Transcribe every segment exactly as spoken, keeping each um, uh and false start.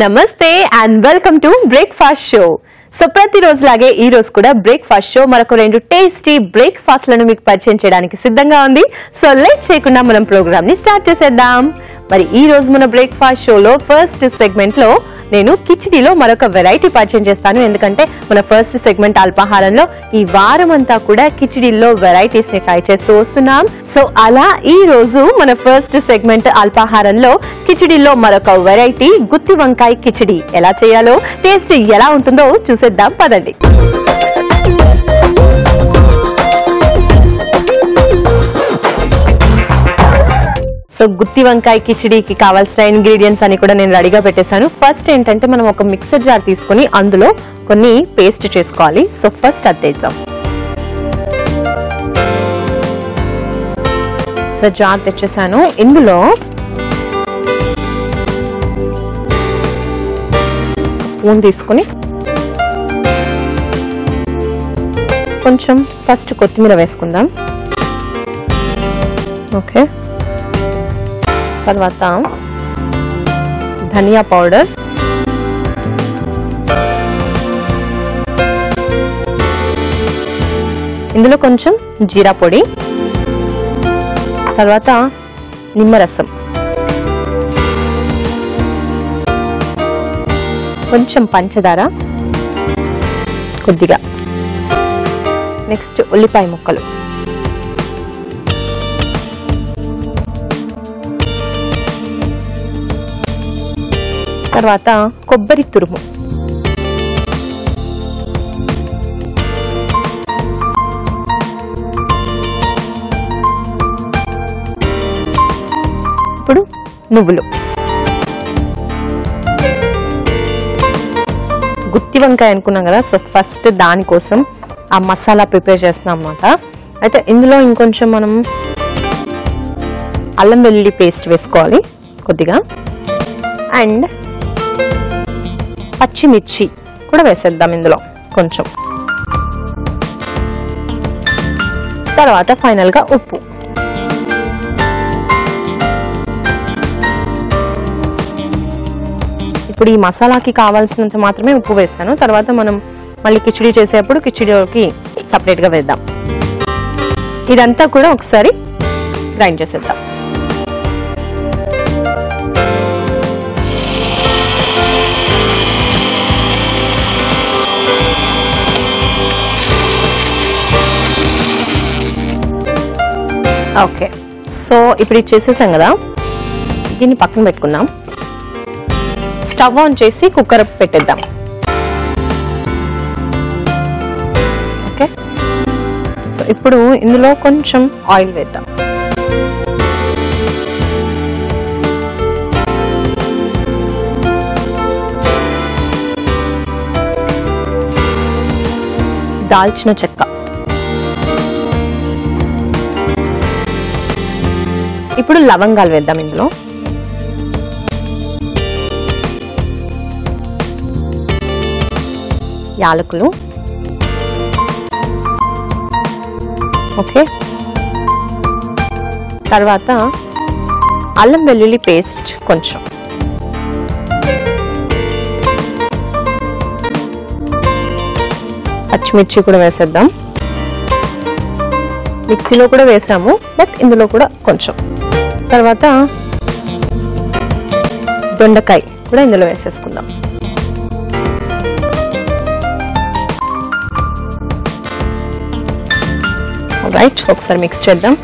నమస్తే and welcome to breakfast show. So ప్రతి రోజులాగే ఈ రోజు కూడా బ్రేక్ఫాస్ట్ షో మరొక రెండు టేస్టీ బ్రేక్ఫాస్ట్ లను మీకు పరిచయం చేయడానికి సిద్ధంగా ఉంది. సో లేట్ చేయకుండా మనం ప్రోగ్రామ్ ని స్టార్ట్ చేసేద్దాం. మరి ఈ రోజు మన బ్రేక్ఫాస్ట్ షోలో ఫస్ట్ సెగ్మెంట్ లో నేను కిచిడీలో మరొక వెరైటీ పరిచయం చేస్తాను. ఎందుకంటే మన ఫస్ట్ సెగ్మెంట్ అల్పాహారంలో ఈ వారం అంతా కూడా కిచిడీల్లో వెరైటీస్ ని ట్రై చేస్తూ వస్తున్నాం. సో అలా ఈ రోజు మన ఫస్ట్ సెగ్మెంట్ అల్పాహారంలో కిచిడీలో మరొక వెరైటీ గుత్తి వంకాయ కిచిడి ఎలా చేయాలో, టేస్ట్ ఎలా ఉంటుందో చూసేద్దాం పదండి. సో గుత్తి వంకాయ కిచిడీకి కావాల్సిన ఇంగ్రీడియంట్స్ అని కూడా నేను రెడీగా పెట్టేశాను. ఫస్ట్ ఏంటంటే మనం ఒక మిక్సర్ జార్ తీసుకుని అందులో కొన్ని పేస్ట్ చేసుకోవాలి. సో ఫస్ట్ అద్దేద్దాం. సో జార్ తెచ్చేసాను. ఇందులో స్పూన్ తీసుకుని కొంచెం ఫస్ట్ కొత్తిమీర వేసుకుందాం. ఓకే, తర్వాత ధనియా పౌడర్, ఇందులో కొంచెం జీరా పొడి, తర్వాత నిమ్మరసం, కొంచెం పంచదార కొద్దిగా, నెక్స్ట్ ఉల్లిపాయ ముక్కలు, తర్వాత కొబ్బరి తురుము, ఇప్పుడు నువ్వులు. గుత్తి వంకాయ అనుకున్నాం కదా, సో ఫస్ట్ దానికోసం ఆ మసాలా ప్రిపేర్ చేస్తున్నాం అన్నమాట. అయితే ఇందులో ఇంకొంచెం మనం అల్లం వెల్లుల్లి పేస్ట్ వేసుకోవాలి కొద్దిగా, అండ్ పచ్చిమిర్చి కూడా వేసేద్దాం ఇందులో కొంచెం, తర్వాత ఫైనల్గా ఉప్పు. ఇప్పుడు ఈ మసాలాకి కావాల్సినంత మాత్రమే ఉప్పు వేస్తాను. తర్వాత మనం మళ్ళీ కిచిడి చేసేప్పుడు కిచిడీలోకి సపరేట్గా వేద్దాం. ఇదంతా కూడా ఒకసారి గ్రైండ్ చేసేద్దాం. ఓకే, సో ఇప్పుడు ఇది చేసేసాం కదా, దీన్ని పక్కన పెట్టుకున్నాం. స్టవ్ ఆన్ చేసి కుక్కర్ పెట్టేద్దాం. ఓకే, సో ఇప్పుడు ఇందులో కొంచెం ఆయిల్ వేద్దాం. దాల్చిన చెక్క. ఇప్పుడు లవంగాలు వేద్దాం ఇందులో. యాలకులు. ఓకే, తర్వాత అల్లం వెల్లుల్లి పేస్ట్ కొంచెం, పచ్చిమిర్చి కూడా వేసేద్దాం. మిక్సీలో కూడా వేసాము, బట్ ఇందులో కూడా కొంచెం. తర్వాత దొండకాయ కూడా ఇందులో వేసేసుకుందాం. రైట్, ఒకసారి మిక్స్ చేద్దాం.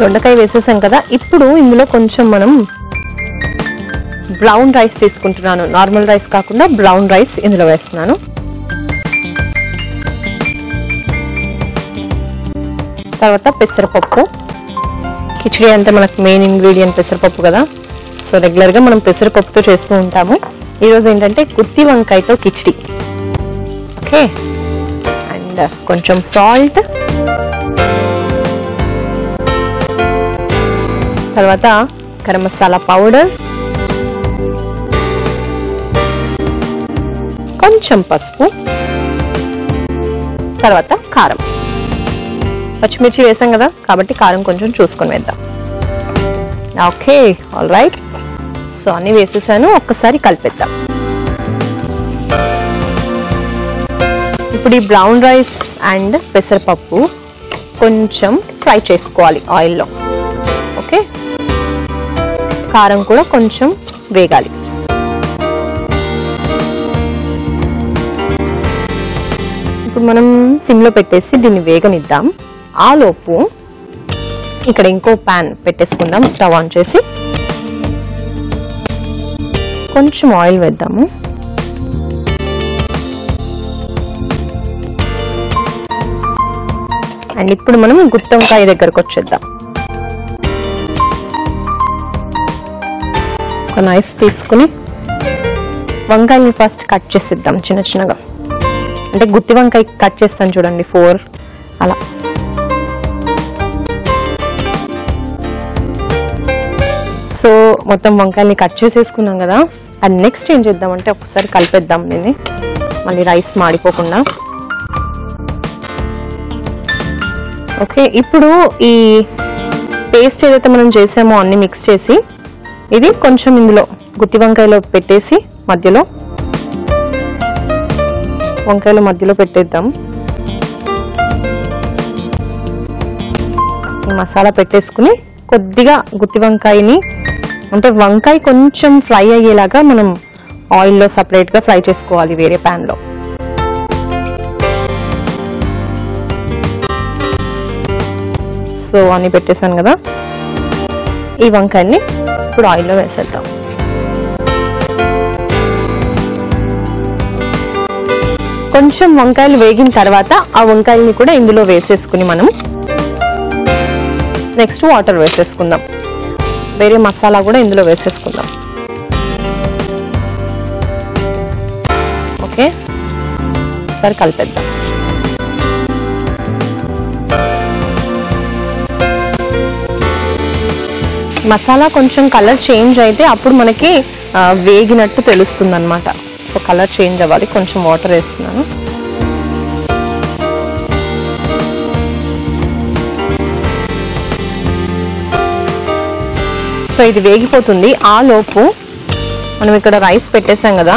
దొండకాయ వేసేసాం కదా, ఇప్పుడు ఇందులో కొంచెం మనం బ్రౌన్ రైస్ తీసుకుంటున్నాను. నార్మల్ రైస్ కాకుండా బ్రౌన్ రైస్ ఇందులో వేస్తున్నాను. తర్వాత పెసరపప్పు. కిచిడి అంటే మనకు మెయిన్ ఇంగ్రీడియంట్ పెసరపప్పు కదా, సో రెగ్యులర్గా మనం పెసరపప్పుతో చేస్తూ ఉంటాము. ఈరోజు ఏంటంటే గుత్తి వంకాయతో కిచిడి. ఓకే, అండ్ కొంచెం సాల్ట్, తర్వాత గరం మసాలా పౌడర్, కొంచెం పసుపు, తర్వాత కారం. పచ్చిమిర్చి వేసాం కదా కాబట్టి కారం కొంచెం చూసుకొని వేద్దాం. Okay, all right. సో అన్ని వేసేసాను, ఒక్కసారి కలిపేద్దాం. ఇప్పుడు ఈ బ్రౌన్ రైస్ అండ్ పెసరపప్పు కొంచెం ఫ్రై చేసుకోవాలి ఆయిల్లో. ఓకే, కారం కూడా కొంచెం వేగాలి. ఇప్పుడు మనం సిమ్లో పెట్టేసి దీన్ని వేగనిద్దాం. ఆ లోపు ఇక్కడ ఇంకో ప్యాన్ పెట్టేసుకుందాం, స్టవ్ ఆన్ చేసి కొంచెం ఆయిల్ వేద్దాము. అండ్ ఇప్పుడు మనం గుత్తి వంకాయ దగ్గరకు వచ్చేద్దాం. ఒక నైఫ్ తీసుకుని వంకాయని ఫస్ట్ కట్ చేసిద్దాం చిన్న చిన్నగా. అంటే గుత్తి వంకాయ కట్ చేస్తాను చూడండి, ఫోర్ అలా. సో మొత్తం వంకాయల్ని కట్ చేసేసుకున్నాం కదా. అండ్ నెక్స్ట్ ఏం చేద్దామంటే ఒకసారి కలిపేద్దాం దీన్ని, మళ్ళీ రైస్ మాడిపోకుండా. ఓకే, ఇప్పుడు ఈ పేస్ట్ ఏదైతే మనం చేసామో అన్ని మిక్స్ చేసి ఇది కొంచెం ఇందులో గుత్తి వంకాయలో పెట్టేసి మధ్యలో వంకాయల మధ్యలో పెట్టేద్దాం. ఈ మసాలా పెట్టేసుకుని కొద్దిగా గుత్తి వంకాయని, అంటే వంకాయ కొంచెం ఫ్రై అయ్యేలాగా మనం ఆయిల్లో సపరేట్గా ఫ్రై చేసుకోవాలి వేరే ప్యాన్లో. సో అన్ని పెట్టేశాను కదా, ఈ వంకాయని ఇప్పుడు ఆయిల్లో వేసేద్దాం. కొంచెం వంకాయలు వేగిన తర్వాత ఆ వంకాయల్ని కూడా ఇందులో వేసేసుకుని మనం నెక్స్ట్ వాటర్ వేసేసుకుందాం. వేరే మసాలా కూడా ఇందులో వేసేసుకుందాం. ఓకే, సరే కలిపేద్దాం. మసాలా కొంచెం కలర్ చేంజ్ అయితే అప్పుడు మనకి వేగినట్టు తెలుస్తుంది అనమాట. సో కలర్ చేంజ్ అవ్వాలి, కొంచెం వాటర్ వేస్తున్నాను. సో ఇది వేగిపోతుంది. ఆ లోపు మనం ఇక్కడ రైస్ పెట్టేసాం కదా,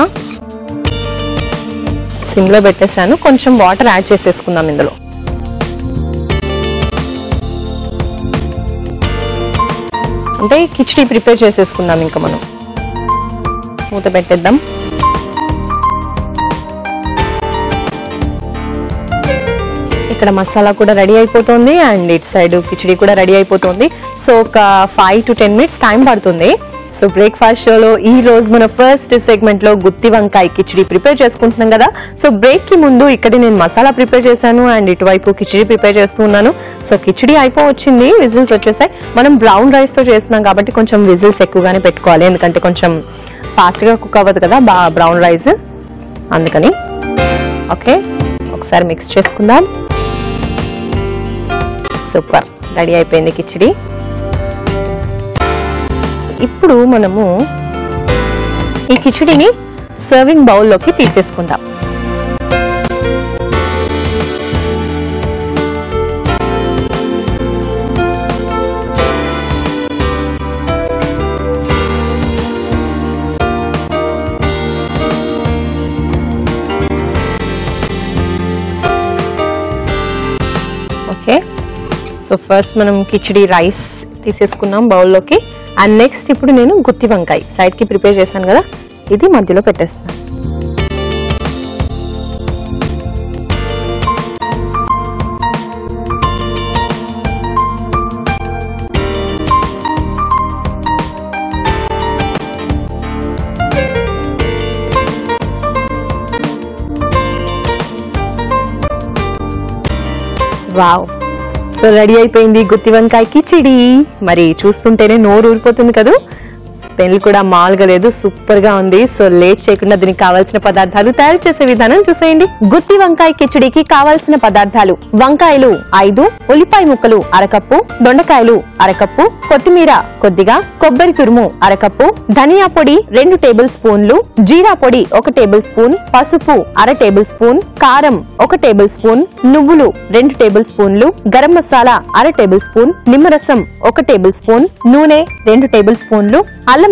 సిమ్లో పెట్టేసాను. కొంచెం వాటర్ యాడ్ చేసేసుకుందాం ఇందులో. అంటే కిచిడి ప్రిపేర్ చేసేసుకుందాం. ఇంకా మనం మూత పెట్టేద్దాం. ఇక్కడ మసాలా కూడా రెడీ అయిపోతుంది అండ్ ఇటు సైడ్ కిచిడి కూడా రెడీ అయిపోతుంది. సో ఒక five to ten minutes time పడుతుంది. సో బ్రేక్ఫాస్ట్ షోలో ఈ రోజు మన ఫస్ట్ సెగ్మెంట్లో గుత్తి వంకాయ కిచిడి ప్రిపేర్ చేసుకుంటున్నాం కదా. సో బ్రేక్కి ముందు ఇక్కడ నేను మసాలా ప్రిపేర్ చేశాను అండ్ ఇటువైపు కిచిడి ప్రిపేర్ చేస్తూ ఉన్నాను. సో కిచిడి అయిపో వచ్చింది, విజిల్స్ వచ్చేసాయి. మనం బ్రౌన్ రైస్తో చేస్తున్నాం కాబట్టి కొంచెం విజిల్స్ ఎక్కువగానే పెట్టుకోవాలి, ఎందుకంటే కొంచెం ఫాస్ట్గా కుక్ అవ్వదు కదా బా బ్రౌన్ రైస్, అందుకని. ఓకే, ఒకసారి మిక్స్ చేసుకుందాం. సూపర్, రెడీ అయిపోయింది కిచిడి. ఇప్పుడు మనము ఈ కిచిడిని సర్వింగ్ బౌల్లోకి తీసేసుకుందాం. ఓకే, సో ఫస్ట్ మనం కిచిడి రైస్ తీసేసుకున్నాం బౌల్లోకి. అండ్ నెక్స్ట్ ఇప్పుడు నేను గుత్తి వంకాయ సైడ్కి ప్రిపేర్ చేశాను కదా, ఇది మధ్యలో పెట్టేస్తాను. వావ్, సో రెడీ అయిపోయింది గుత్తి వంకాయ కిచిడి. మరి చూస్తుంటేనే నోరు ఊరిపోతుంది కదా. పెన్లు కూడా మాల్గలేదు, సూపర్ గా ఉంది. సో లేట్ చేయకుండా దీనికి కావాల్సిన పదార్థాలు తయారు చేసే విధానం చూసేయండి. గుత్తి వంకాయ కిచడికి కావాల్సిన పదార్థాలు: వంకాయలు ఐదు, ఉల్లిపాయ ముక్కలు అరకప్పు, దొండకాయలు అరకప్పు, కొత్తిమీర కొద్దిగా, కొబ్బరి తురుము అరకప్పు, ధనియా పొడి రెండు టేబుల్ స్పూన్లు, జీరా పొడి ఒక టేబుల్ స్పూన్, పసుపు అర టేబుల్ స్పూన్, కారం ఒక టేబుల్ స్పూన్, నువ్వులు రెండు టేబుల్ స్పూన్లు, గరం మసాలా అర టేబుల్ స్పూన్, నిమ్మరసం ఒక టేబుల్ స్పూన్, నూనె రెండు టేబుల్ స్పూన్లు, అల్లం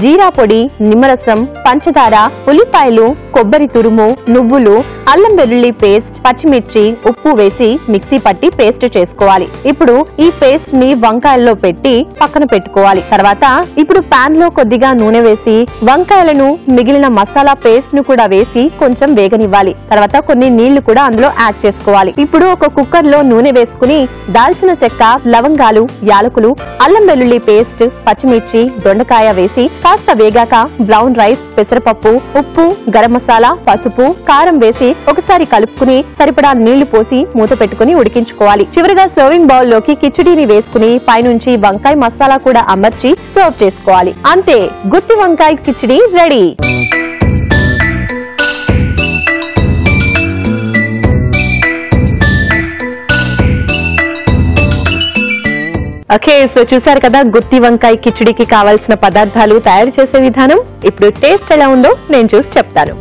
జీరా పొడి, నిమ్మరసం, పంచదార, ఉల్లిపాయలు, కొబ్బరి తురుము, నువ్వులు, అల్లం వెల్లుల్లి పేస్ట్, పచ్చిమిర్చి, ఉప్పు వేసి మిక్సీ పట్టి పేస్ట్ చేసుకోవాలి. ఇప్పుడు ఈ పేస్ట్ ని వంకాయల్లో పెట్టి పక్కన పెట్టుకోవాలి. తర్వాత ఇప్పుడు పాన్ లో కొద్దిగా నూనె వేసి వంకాయలను, మిగిలిన మసాలా పేస్ట్ ను కూడా వేసి కొంచెం వేగనివ్వాలి. తర్వాత కొన్ని నీళ్లు కూడా అందులో యాడ్ చేసుకోవాలి. ఇప్పుడు ఒక కుక్కర్ లో నూనె వేసుకుని దాల్చిన చెక్క, లవంగాలు, యాలకులు, అల్లం వెల్లుల్లి పేస్ట్, పచ్చిమిర్చి, దొండకాయ వేసి కాస్త వేగాక బ్రౌన్ రైస్, పెసరపప్పు, ఉప్పు, గరం మసాలా, పసుపు, కారం వేసి ఒకసారి కలుపుకుని సరిపడా నీళ్లు పోసి మూత పెట్టుకుని ఉడికించుకోవాలి. చివరిగా సర్వింగ్ బౌల్ లోకి కిచిడీని వేసుకుని పైనుంచి వంకాయ మసాలా కూడా అమర్చి సర్వ్ చేసుకోవాలి. అంతే, గుత్తి వంకాయ కిచిడి రెడీ. ఓకే, సో చూసారు కదా గుత్తి వంకాయ కిచిడికి కావాల్సిన పదార్థాలు తయారు చేసే విధానం. ఇప్పుడు టేస్ట్ ఎలా ఉందో నేను చూసి చెప్తాను.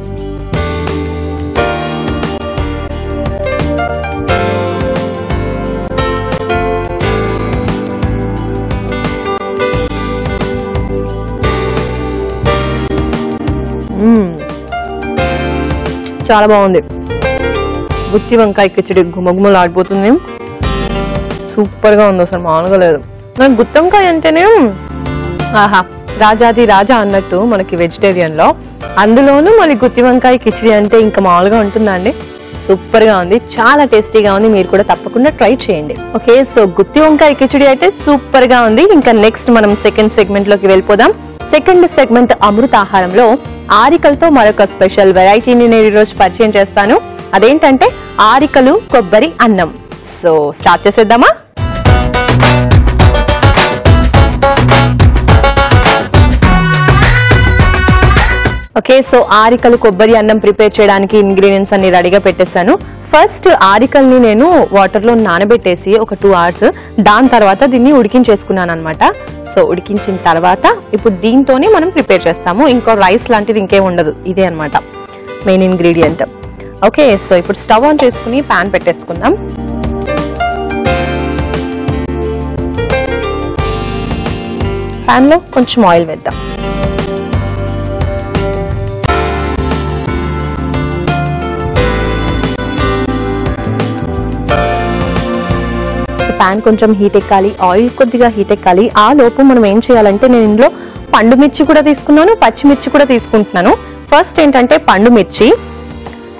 చాలా బాగుంది. గుత్తి వంకాయ కిచిడి గుమగుమలు ఆడిపోతుంది, సూపర్ గా ఉంది, అసలు మామూలుగా లేదు. నాకు గుత్తంకాయ అంటేనే ఆహా రాజాది రాజా అన్నట్టు మనకి వెజిటేరియన్ లో, అందులోనూ మరి గుత్తి వంకాయ కిచిడి అంటే ఇంకా మామూలుగా ఉంటుందండి. సూపర్ గా ఉంది, చాలా టేస్టీగా ఉంది. మీరు కూడా తప్పకుండా ట్రై చేయండి. ఓకే, సో గుత్తి వంకాయ కిచిడి అయితే సూపర్ గా ఉంది. ఇంకా నెక్స్ట్ మనం సెకండ్ సెగ్మెంట్ లోకి వెళ్ళిపోదాం. సెకండ్ సెగ్మెంట్ అమృతాహారంలో ఆరికలతో మరొక స్పెషల్ వెరైటీని నేను ఈరోజు పరిచయం చేస్తాను. అదేంటంటే ఆరికలు కొబ్బరి అన్నం. సో స్టార్ట్ చేసేద్దామా? ఓకే, సో ఆరికలు కొబ్బరి అన్నం ప్రిపేర్ చేయడానికి ఇంగ్రీడియంట్స్ అన్ని రెడీగా పెట్టేశాను. ఫస్ట్ ఆరికల్ని నేను వాటర్ లో నానబెట్టేసి ఒక టూ అవర్స్ దాని తర్వాత దీన్ని ఉడికించేసుకున్నాను అనమాట. సో ఉడికించిన తర్వాత ఇప్పుడు దీంతోనే మనం ప్రిపేర్ చేస్తాము. ఇంకో రైస్ లాంటిది ఇంకేం ఉండదు, ఇదే అనమాట మెయిన్ ఇంగ్రీడియంట్. ఓకే, సో ఇప్పుడు స్టవ్ ఆన్ చేసుకుని ప్యాన్ పెట్టేసుకుందాం. ప్యాన్ లో కొంచెం ఆయిల్ వేద్దాం. ప్యాన్ కొంచెం హీట్ ఎక్కాలి, ఆయిల్ కొద్దిగా హీట్ ఎక్కాలి. ఆ లోపు మనం ఏం చేయాలంటే, నేను ఇందులో పండు మిర్చి కూడా తీసుకున్నాను, పచ్చిమిర్చి కూడా తీసుకుంటున్నాను. ఫస్ట్ ఏంటంటే పండు మిర్చి,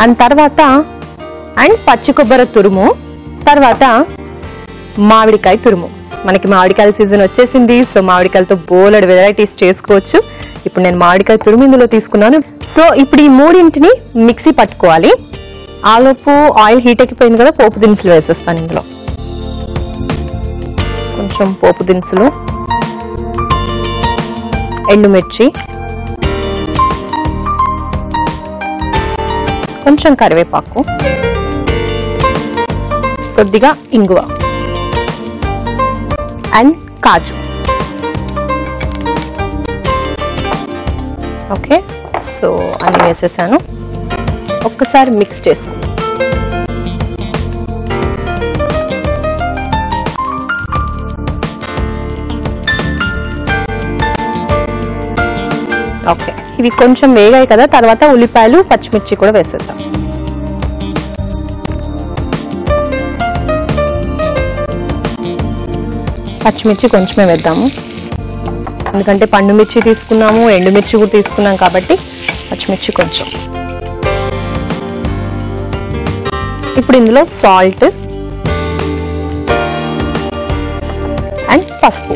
అండ్ తర్వాత అండ్ పచ్చి కొబ్బరి తురుము, తర్వాత మామిడికాయ తురుము. మనకి మామిడికాయల సీజన్ వచ్చేసింది, సో మామిడికాయలతో బోలెడు వెరైటీస్ చేసుకోవచ్చు. ఇప్పుడు నేను మామిడికాయ తురుము ఇందులో తీసుకున్నాను. సో ఇప్పుడు ఈ మూడింటిని మిక్సీ పట్టుకోవాలి. ఆలోపు ఆయిల్ హీట్ ఎక్కిపోయింది కదా, పోపు దినుసులు వేసేస్తాను. ఇందులో కొంచెం పోపు దినుసులు, ఎండుమిర్చి, కొంచెం కరివేపాకు, కొద్దిగా ఇంగువ అండ్ కాజు. ఓకే, సో అన్ని వేసేసాను. ఒక్కసారి మిక్స్ చేసుకుంటాను. ఓకే, ఇవి కొంచెం వేగాయి కదా, తర్వాత ఉల్లిపాయలు, పచ్చిమిర్చి కూడా వేసేద్దాం. పచ్చిమిర్చి కొంచెమే వేద్దాము, ఎందుకంటే పండు మిర్చి తీసుకున్నాము, ఎండుమిర్చి కూడా తీసుకున్నాం కాబట్టి పచ్చిమిర్చి కొంచెం. ఇప్పుడు ఇందులో సాల్ట్, పసుపు.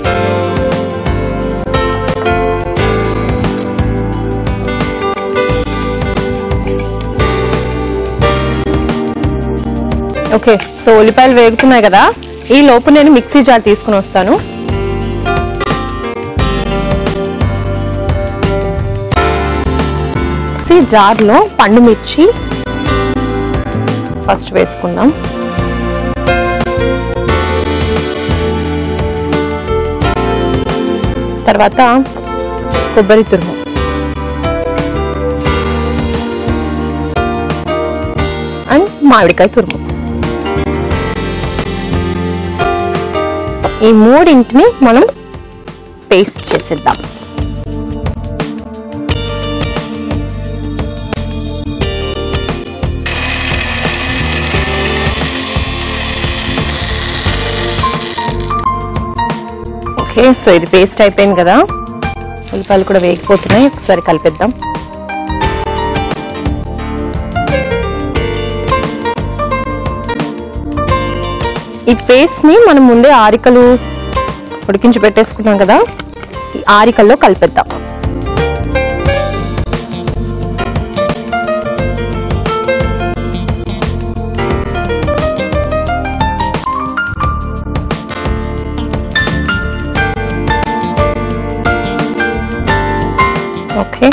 ఓకే, సో ఉల్లిపాయలు వేగుతున్నాయి కదా, ఈ లోపు నేను మిక్సీ జార్ తీసుకుని వస్తాను. మిక్సీ జార్లో పండుమిర్చి ఫస్ట్ వేసుకుందాం. తర్వాత కొబ్బరి తురుము, అండ్ మామిడికాయ తురుము, ఈ మూడింటిని మనం పేస్ట్ చేసేద్దాం. ఓకే, సో ఇది పేస్ట్ అయిపోయింది కదా, ఉల్లిపాయలు కూడా వేగిపోతున్నాయి, ఒకసారి కలిపేద్దాం. ఈ పేస్ట్ని మనం ముందే ఆరికలు ఉడికించి పెట్టేసుకున్నాం కదా, ఈ ఆరికల్లో కలిపేద్దాం. ఓకే,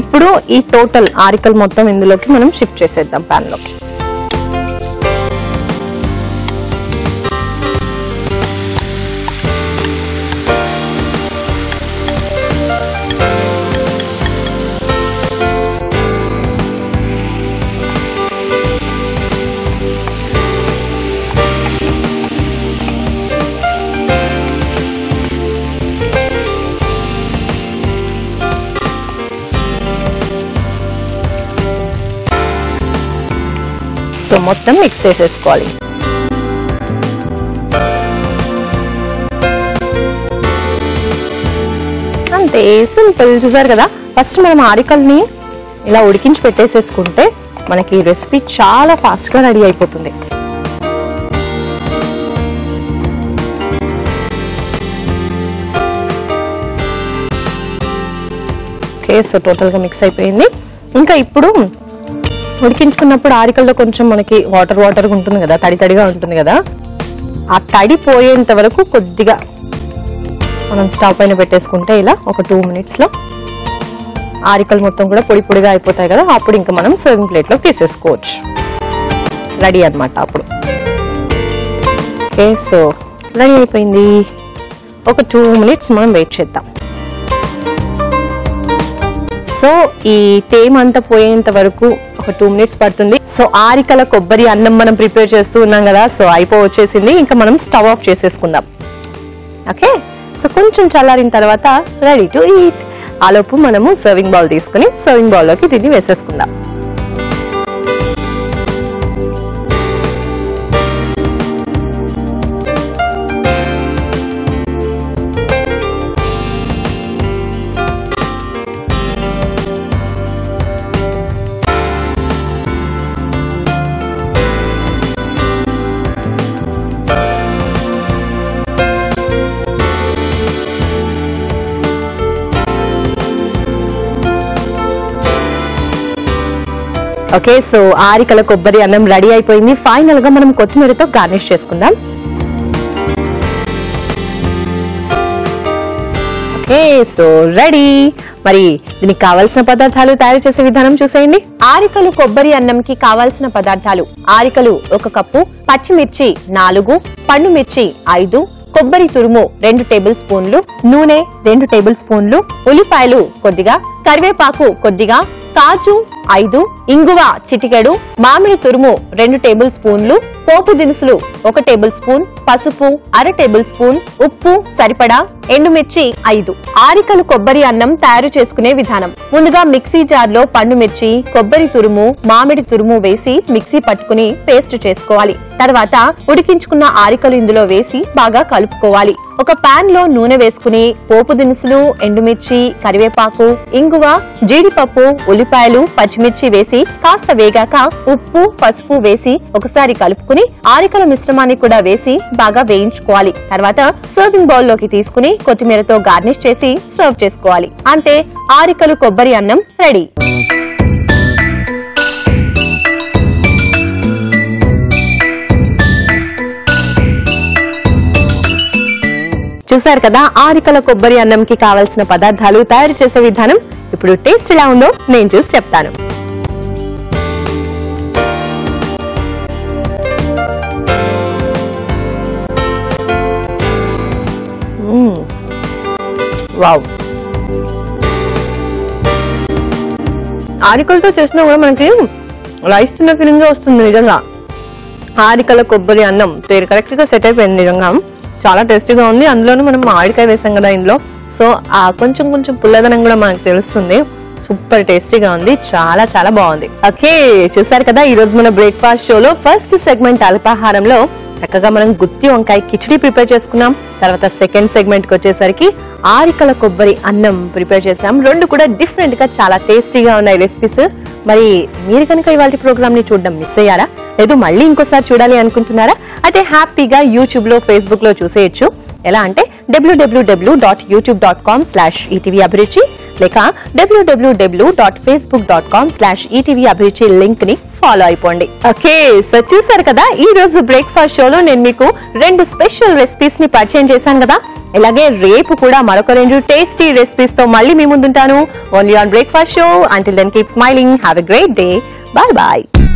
ఇప్పుడు ఈ టోటల్ ఆరికల్ మొత్తం ఇందులోకి మనం షిఫ్ట్ చేసేద్దాం ప్యాన్లోకి. సో మొత్తం మిక్స్ చేసేసుకోవాలి. అంతే, సింపుల్. చూసారు కదా, ఫస్ట్ మనం ఆరికల్ని ఇలా ఉడికించి పెట్టేసేసుకుంటే మనకి ఈ రెసిపీ చాలా ఫాస్ట్గా రెడీ అయిపోతుంది. ఓకే, సో టోటల్గా మిక్స్ అయిపోయింది. ఇంకా ఇప్పుడు ఉడికించుకున్నప్పుడు ఆరికల్లో కొంచెం మనకి వాటర్ వాటర్గా ఉంటుంది కదా, తడి తడిగా ఉంటుంది కదా, ఆ తడి పోయేంత వరకు కొద్దిగా మనం స్టవ్ పైన పెట్టేసుకుంటే ఇలా ఒక టూ మినిట్స్లో ఆరికలు మొత్తం కూడా పొడి పొడిగా అయిపోతాయి కదా, అప్పుడు ఇంకా మనం సర్వింగ్ ప్లేట్లో తీసేసుకోవచ్చు. రెడీ అనమాట అప్పుడు. ఓకే, సో రెడీ అయిపోయింది. ఒక టూ మినిట్స్ మనం వెయిట్ చేద్దాం. సో ఈ తేమ అంతా పోయేంత వరకు ఒక టూ మినిట్స్ పడుతుంది. సో ఆరికల కొబ్బరి అన్నం మనం ప్రిపేర్ చేస్తూ ఉన్నాం కదా, సో అయిపో వచ్చేసింది. ఇంకా మనం స్టవ్ ఆఫ్ చేసేసుకుందాం. ఓకే, సో కొంచెం చల్లారిన తర్వాత రెడీ టు ఈట్. ఆలోపు మనము సర్వింగ్ బౌల్ తీసుకుని సర్వింగ్ బౌల్లోకి దీన్ని వేసేసుకుందాం. ఓకే, సో ఆరికల కొబ్బరి అన్నం రెడీ అయిపోయింది. ఫైనల్ గా మనం కొత్తిమీరతో గార్నిష్ చేసుకుందాం. Okay, so ready. మరి దీనికి కావాల్సిన పదార్థాలు తయారు చేసే విధానం చూసేయండి. ఆరికలు కొబ్బరి అన్నంకి కావాల్సిన పదార్థాలు: ఆరికలు ఒక కప్పు, పచ్చిమిర్చి నాలుగు, పండు మిర్చి ఐదు, కొబ్బరి తురుము రెండు టేబుల్ స్పూన్లు, నూనె రెండు టేబుల్ స్పూన్లు, ఉల్లిపాయలు కొద్దిగా, కరివేపాకు కొద్దిగా, కాజు ఐదు, ఇంగువ చిటికెడు, మామిడి తురుము రెండు టేబుల్ స్పూన్లు, పోపు దినుసులు ఒక టేబుల్ స్పూన్, పసుపు అర టేబుల్ స్పూన్, ఉప్పు సరిపడా, ఎండుమిర్చి ఐదు. ఆరికలు కొబ్బరి అన్నం తయారు చేసుకునే విధానం. ముందుగా మిక్సీ జార్ లో పండు మిర్చి, కొబ్బరి తురుము, మామిడి తురుము వేసి మిక్సీ పట్టుకుని పేస్ట్ చేసుకోవాలి. తర్వాత ఉడికించుకున్న ఆరికలు ఇందులో వేసి బాగా కలుపుకోవాలి. ఒక పాన్ లో నూనె వేసుకుని పోపు దినుసులు, ఎండుమిర్చి, కరివేపాకు, ఇంగువ, జీడిపప్పు, ఉల్లిపాయలు, పచ్చిమిర్చి వేసి కాస్త వేగాక ఉప్పు, పసుపు వేసి ఒకసారి కలుపుకుని ఆరికల మిశ్రమాన్ని కూడా వేసి బాగా వేయించుకోవాలి. తర్వాత సర్వింగ్ బౌల్ లోకి తీసుకుని కొత్తిమీరతో గార్నిష్ చేసి సర్వ్ చేసుకోవాలి. అంతే, ఆరికలు కొబ్బరి అన్నం రెడీ. చూసారు కదా ఆరికల కొబ్బరి అన్నంకి కావాల్సిన పదార్థాలు తయారు చేసే విధానం. ఇప్పుడు టేస్ట్ ఎలా ఉందో నేను చూసి చెప్తాను. ఆరికలతో చేసినా కూడా మనకి రైస్ తిన్న ఫీలింగ్ వస్తుంది. నిజంగా ఆరికల కొబ్బరి అన్నం పేరు కరెక్ట్ గా సెట్ అయిపోయింది. నిజంగా చాలా టేస్టీగా ఉంది. అందులోనూ మనం మామిడికాయ వేసాం కదా ఇందులో, సో ఆ కొంచెం కొంచెం పుల్లదనం కూడా మనకు తెలుస్తుంది. సూపర్ టేస్టీగా ఉంది, చాలా చాలా బాగుంది. ఓకే, చూసారు కదా ఈ రోజు మన బ్రేక్ఫాస్ట్ షోలో ఫస్ట్ సెగ్మెంట్ అల్పాహారంలో చక్కగా మనం గుత్తి వంకాయ కిచిడి ప్రిపేర్ చేసుకున్నాం. తర్వాత సెకండ్ సెగ్మెంట్ కి వచ్చేసరికి ఆరికల కొబ్బరి అన్నం ప్రిపేర్ చేసాం. రెండు కూడా డిఫరెంట్ గా చాలా టేస్టీగా ఉన్నాయి రెసిపీస్. మరి మీరు కనుక ఇవాళ ప్రోగ్రామ్ ని చూడడం మిస్ అయ్యారా, లేదు మళ్ళీ ఇంకోసారి చూడాలి అనుకుంటున్నారా, అయితే హ్యాపీగా యూట్యూబ్ లో, ఫేస్బుక్ లో చూసేయచ్చు. ఎలా అంటే WWW dot YouTube dot com slash ETV Abhiruchi, లేక WWW dot Facebook dot com slash ETV Abhiruchi link ని ఫాలో అయిపోండి. ఓకే, సో చూసారు కదా ఈ రోజు బ్రేక్ఫాస్ట్ షోలో నేను మీకు రెండు స్పెషల్ రెసిపీస్ ని పరిచయం చేశాను కదా. ఇలాగే రేపు కూడా మరొక రెండు టేస్టీ రెసిపీస్ తో మళ్ళీ మీ ముందుంటాను. Only on breakfast show. Until then keep smiling. Have a great day. Bye bye.